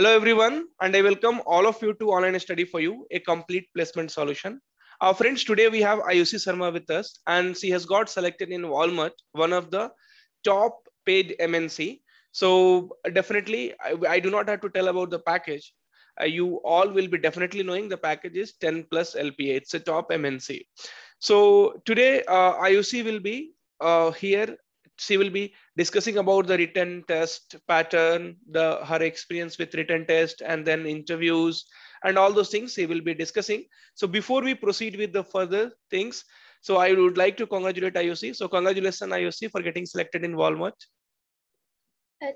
Hello everyone, and I welcome all of you to OnlineStudy4U, a complete placement solution. Our friends, today we have Ayushi Sharma with us, and she has got selected in Walmart, one of the top paid MNC. So definitely, I do not have to tell about the package. You all will be definitely knowing the package is 10 plus LPA. It's a top MNC. So today, Ayushi will be here. She will be discussing about the written test pattern, her experience with written test, and then interviews and all those things she will be discussing. So before we proceed with the further things, so I would like to congratulate Ayushi. So congratulations, Ayushi, for getting selected in Walmart.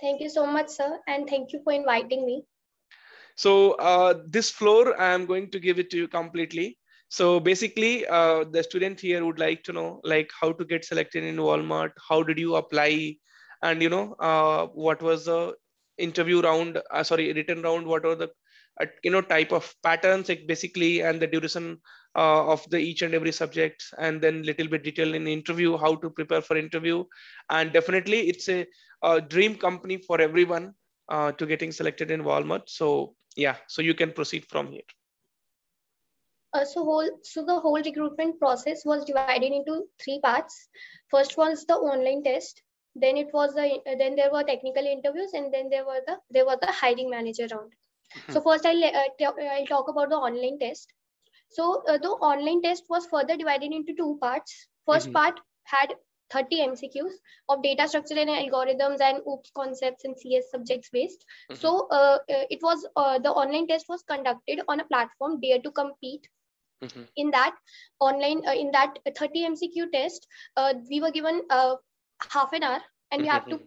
Thank you so much, sir. And thank you for inviting me. So this floor, I'm going to give it to you completely. So basically, the student here would like to know, like, how to get selected in Walmart, how did you apply, and you know, what was the interview round, written round, what are the, you know, type of patterns, like basically, and the duration of the each and every subject, and then little bit detail in interview, how to prepare for interview. And definitely it's a dream company for everyone to getting selected in Walmart. So yeah, so you can proceed from here. So the whole recruitment process was divided into three parts. First was the online test. Then it was the then there were technical interviews, and then there was the hiring manager round. Mm-hmm. So first I'll talk about the online test. So the online test was further divided into two parts. First mm-hmm. part had 30 MCQs of data structure and algorithms and OOPs concepts and CS subjects based. Mm-hmm. So it was the online test was conducted on a platform Dare to Compete. Mm-hmm. In that in that 30 MCQ test, we were given half an hour, and we have to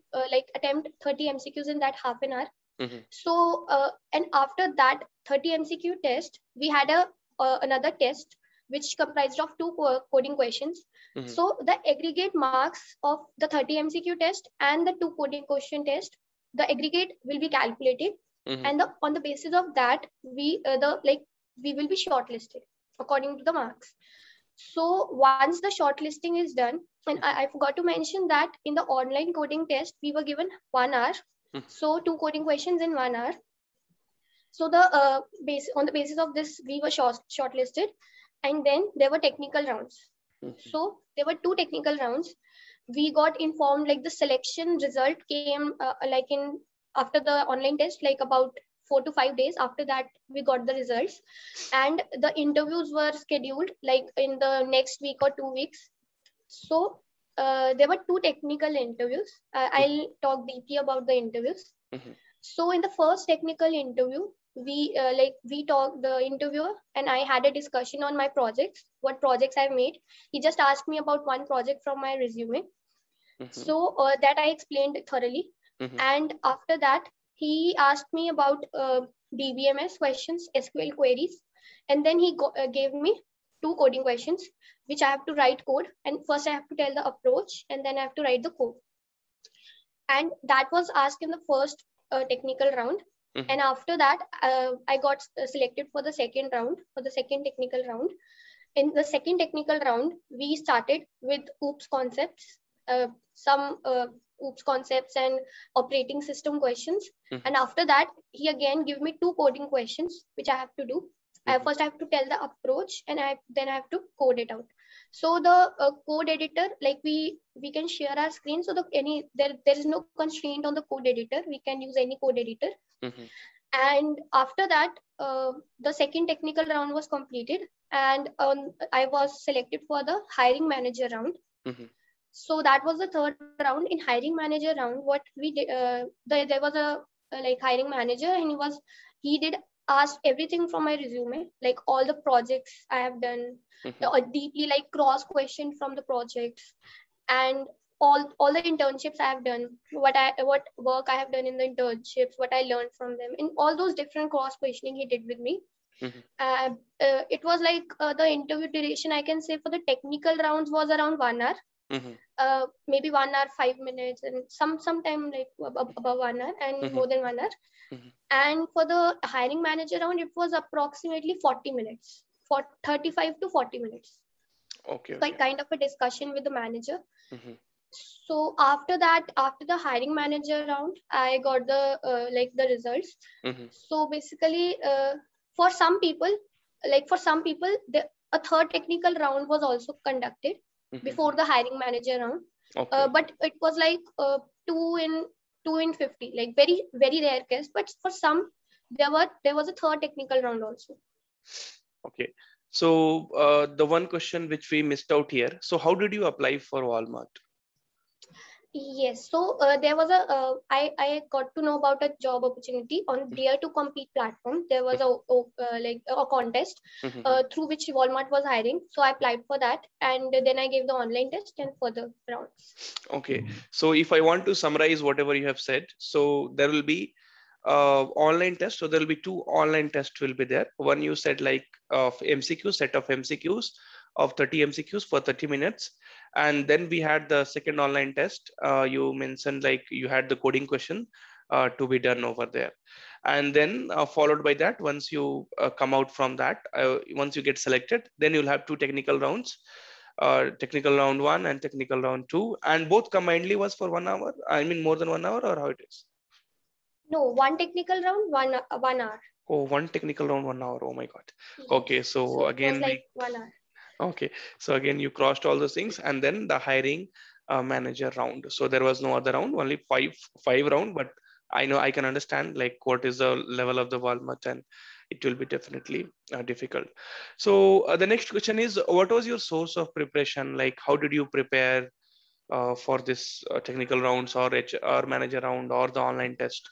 attempt 30 MCQs in that half an hour. Mm-hmm. So and after that 30 MCQ test, we had a another test which comprised of two coding questions. Mm-hmm. So the aggregate marks of the 30 MCQ test and the two coding question test, the aggregate will be calculated, mm-hmm. and on the basis of that, we will be shortlisted according to the marks. So once the shortlisting is done, and I forgot to mention that in the online coding test, we were given 1 hour. Mm-hmm. So two coding questions in 1 hour. So the on the basis of this, we were shortlisted. And then there were technical rounds. Mm-hmm. So there were two technical rounds. We got informed, like, the selection result came after the online test, like about 4 to 5 days after that we got the results. And the interviews were scheduled like in the next week or 2 weeks. So there were two technical interviews. I'll talk deeply about the interviews. Mm-hmm. So in the first technical interview, the interviewer and I had a discussion on my projects, what projects I've made. He just asked me about one project from my resume. Mm-hmm. So that I explained thoroughly. Mm-hmm. And after that, he asked me about DBMS questions, SQL queries. And then he gave me two coding questions, which I have to write code. And first I have to tell the approach, and then I have to write the code. And that was asked in the first technical round. Mm-hmm. And after that, I got selected for the second round, for the second technical round. In the second technical round, we started with OOPs concepts, some OOPs concepts and operating system questions. Mm-hmm. And after that, he again gave me two coding questions, which I have to do. Mm-hmm. First, I have to tell the approach, and then I have to code it out. So the code editor, like we can share our screen. So there is no constraint on the code editor. We can use any code editor. Mm-hmm. And after that, the second technical round was completed, and I was selected for the hiring manager round. Mm-hmm. So that was the third round. In hiring manager round, what we did, there was a hiring manager, and he asked everything from my resume, like all the projects I have done, mm-hmm. Deeply cross question from the projects, and all the internships I have done, what work I have done in the internships, what I learned from them, and all those different cross questioning he did with me. Mm-hmm. It was the interview duration, I can say, for the technical rounds was around 1 hour. Mm-hmm. Maybe 1 hour, 5 minutes, and sometime above 1 hour and mm-hmm. more than 1 hour. Mm-hmm. And for the hiring manager round, it was approximately 40 minutes, for 35 to 40 minutes. Okay. Kind of a discussion with the manager. Mm-hmm. So after that, after the hiring manager round, I got the the results. Mm-hmm. So basically, for some people, a third technical round was also conducted mm-hmm. before the hiring manager round. Okay. But it was two in 50, very, very rare case. But for some, there was a third technical round also. Okay. So the one question which we missed out here. So how did you apply for Walmart? Yes. So there was a, I got to know about a job opportunity on Dare to Compete platform. There was a contest through which Walmart was hiring. So I applied for that and then I gave the online test and further rounds. Okay. So if I want to summarize whatever you have said, so there will be online test. So there will be two online tests will be there. One you said of MCQ, set of MCQs of 30 MCQs for 30 minutes. And then we had the second online test. You mentioned you had the coding question to be done over there. And then followed by that, once you come out from that, once you get selected, then you'll have two technical rounds, technical round one and technical round two. And both combinedly was for 1 hour. I mean, more than 1 hour or how it is? No, one technical round, one hour. Oh, one technical round, 1 hour. Oh my God. Okay. So again, 1 hour. Okay. So again, you crossed all those things and then the hiring manager round. So there was no other round, only five round, but I know I can understand what is the level of the Walmart and it will be definitely difficult. So the next question is, what was your source of preparation? How did you prepare for this technical rounds or HR manager round or the online test?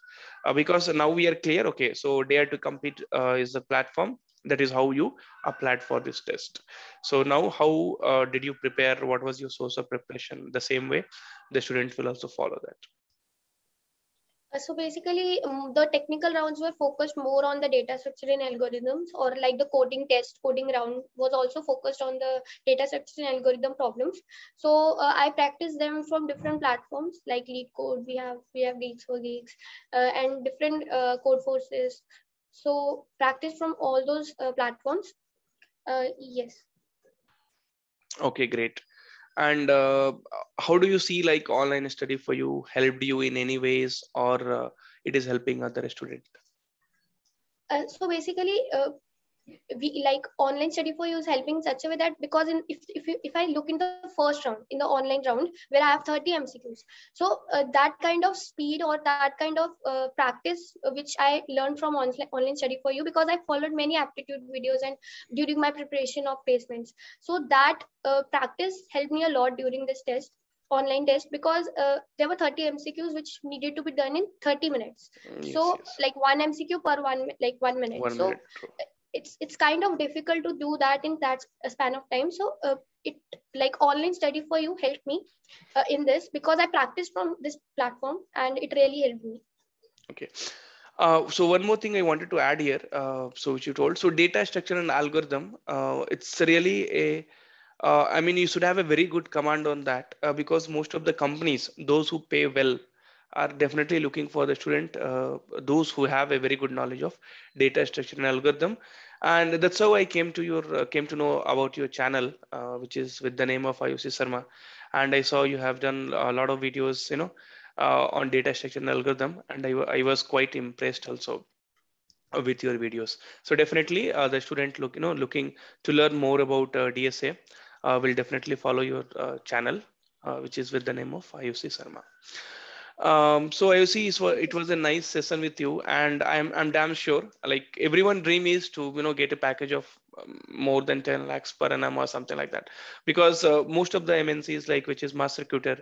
Because now we are clear. Okay. So Dare to Compete is the platform. That is how you applied for this test. So now how did you prepare? What was your source of preparation? The same way the students will also follow that. So basically the technical rounds were focused more on the data structure and algorithms, or the coding test, coding round was also focused on the data structure and algorithm problems. So I practiced them from different platforms like LeetCode, we have Geeks for Geeks and different Code Forces. So practice from all those platforms. Yes. Okay, great. And how do you see online study for you helped you in any ways, or it is helping other students? So basically, we online study for you is helping such a way that, because if I look in the first round, in the online round where I have 30 MCQs, so that kind of speed or that kind of practice which I learned from online study for you, because I followed many aptitude videos and during my preparation of placements, so that practice helped me a lot during this test, online test, because there were 30 MCQs which needed to be done in 30 minutes. Yes, so yes. One MCQ per 1 minute. 1 minute. So it's kind of difficult to do that in that span of time. So online study for you helped me in this, because I practiced from this platform and it really helped me. Okay. So one more thing I wanted to add here. So which you told, so data structure and algorithm, it's really a, I mean, you should have a very good command on that because most of the companies, those who pay well, are definitely looking for the student, those who have a very good knowledge of data structure and algorithm. And that's how I came to know about your channel, which is with the name of Ayushi Sharma. And I saw you have done a lot of videos, on data structure and algorithm. And I was quite impressed also with your videos. So definitely the student looking to learn more about DSA will definitely follow your channel, which is with the name of Ayushi Sharma. So Ayushi, it was a nice session with you, and I'm damn sure everyone dream is to get a package of more than 10 lakhs per annum or something like that, because most of the MNCs which is mass recruiter,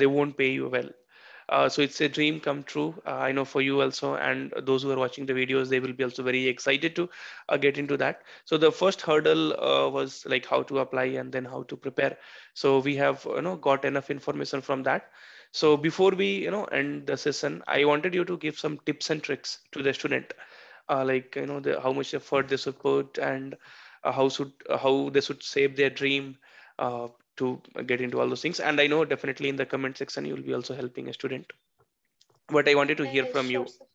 they won't pay you well, so it's a dream come true. I know for you also, and those who are watching the videos, they will be also very excited to get into that. So the first hurdle was how to apply and then how to prepare. So we have got enough information from that. So before we, end the session, I wanted you to give some tips and tricks to the student, how much effort they should put and how they should save their dream to get into all those things. And I know definitely in the comment section, you'll be also helping a student, but I wanted to hear from you. Sir.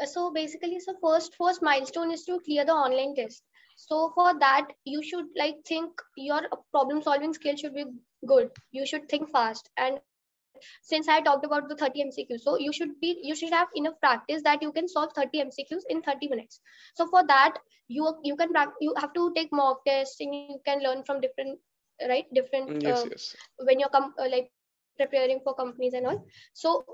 Yeah. So basically, so first milestone is to clear the online test. So for that, you should like think your problem solving skill should be good. You should think fast. And since I talked about the 30 MCQs, so you should have enough practice that you can solve 30 MCQs in 30 minutes. So for that, you have to take mock testing. You can learn from different, right? Different, yes. When you're like preparing for companies and all. So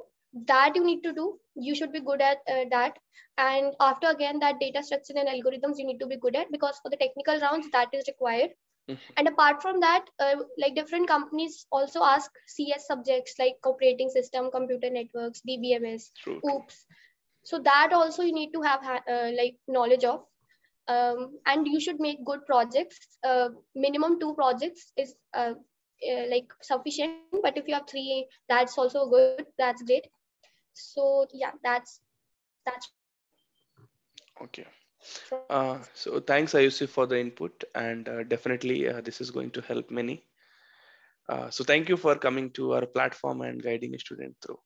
that you need to do. You should be good at that. And after again, that data structure and algorithms you need to be good at, because for the technical rounds that is required. And apart from that, like different companies also ask CS subjects like operating system, computer networks, DBMS, OOPs. So that also you need to have like knowledge of. And you should make good projects. Minimum 2 projects is like sufficient. But if you have 3, that's also good. That's great. So yeah, that's okay. So thanks, Ayushi, for the input, and definitely this is going to help many. So thank you for coming to our platform and guiding a student through.